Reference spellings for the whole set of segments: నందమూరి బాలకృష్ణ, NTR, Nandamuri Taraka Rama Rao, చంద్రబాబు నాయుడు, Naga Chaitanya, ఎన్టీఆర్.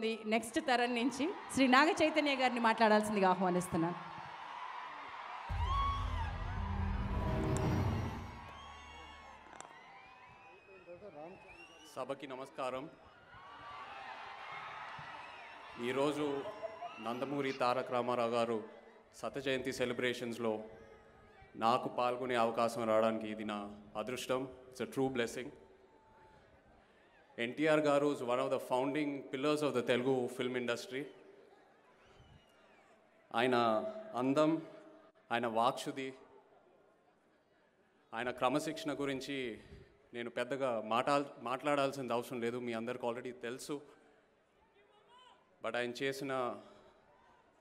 The next Taran Ninchi, Sri Naga Chaitanya Garni Matadals Nigahuanistana. Sabaki Namaskaram. Irozu Nandamuri Taraka Rama Rao garu Sata Jayanti celebrations lo Naaku Palgone Avakasam Raadaniki Idi Na Adrushtam. It's a true blessing. NTR garu is one of the founding pillars of the Telugu film industry. Aina andam, aina vaakshudi, aina kramashiksha gurinchi nenu peddaga maatladalsindi avasam ledu, mee andariki already telusu. But aina chesina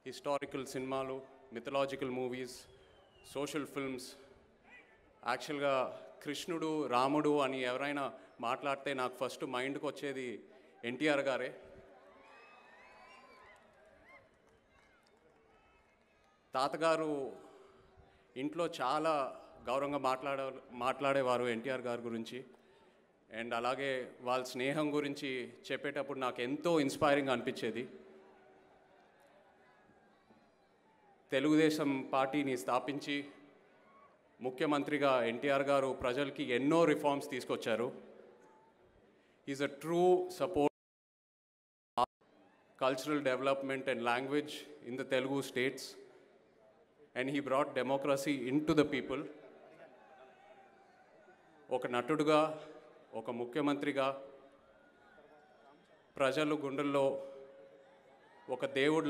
historical cinemalu, mythological movies, social films, actually ga కృష్ణుడు రాముడు అని ఎవరైనా మాట్లాడితే నాకు first మైండ్కి వచ్చేది ఎన్టీఆర్ గారే. తాతగారు ఇంట్లో చాలా గౌరవంగా మాట్లాడేవారు ఎన్టీఆర్ గారి గురించి. అండ్ అలాగే వాళ్ళ స్నేహం గురించి చెప్పేటప్పుడు నాకు ఎంతో ఇన్స్పైరింగ్ అనిపించేది. తెలుగుదేశం పార్టీని స్థాపించి ముఖ్యమంత్రిగా ఎన్టీఆర్ గారు ప్రజలకి ఎన్నో రిఫార్మ్స్ తీసుకొచ్చారు. Is a true support cultural development and language in the Telugu states and he brought democracy in to the people. ఒక నటుడుగా, ఒక ముఖ్యమంత్రిగా ప్రజలు గుండెల్లో ఒక దేవుడు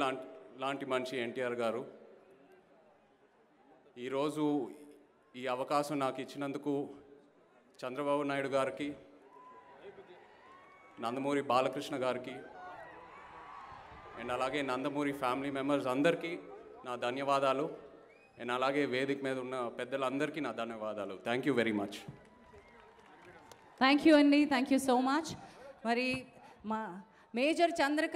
లాంటి మనిషి ఎన్టీఆర్ గారు. ఈరోజు ఈ అవకాశం నాకు ఇచ్చినందుకు చంద్రబాబు నాయుడు గారికి, నందమూరి బాలకృష్ణ గారికి అండ్ అలాగే నందమూరి ఫ్యామిలీ మెంబర్స్ అందరికీ నా ధన్యవాదాలు. అండ్ అలాగే వేదిక మీద ఉన్న పెద్దలందరికీ నా ధన్యవాదాలు. Thank you very much. Thank you అండి. Thank you so much. మరి మా మేజర్ చంద్రకాంత్